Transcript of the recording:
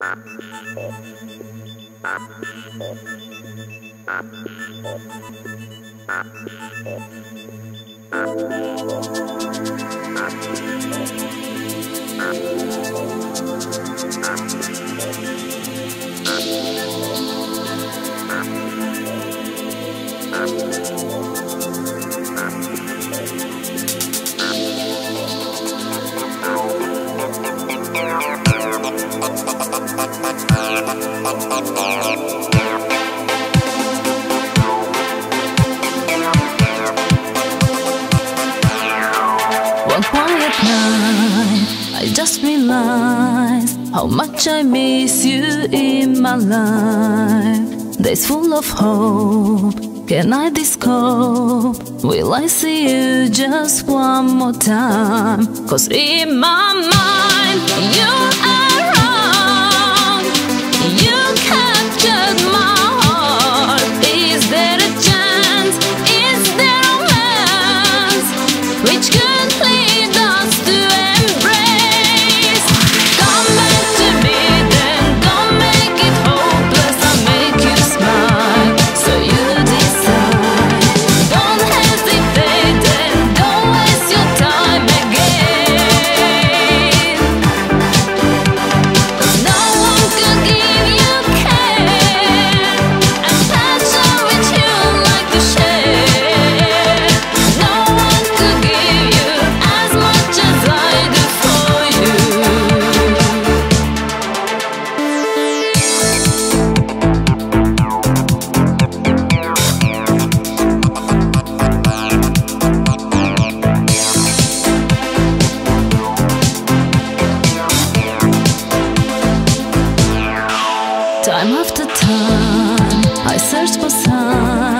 I just realized how much I miss you in my life. Days full of hope, can I discope? Will I see you just one more time? 'Cause in my mind, you are wrong. You captured my heart. Is there a chance? Is there a romance which could lead us to time after time, I search for signs.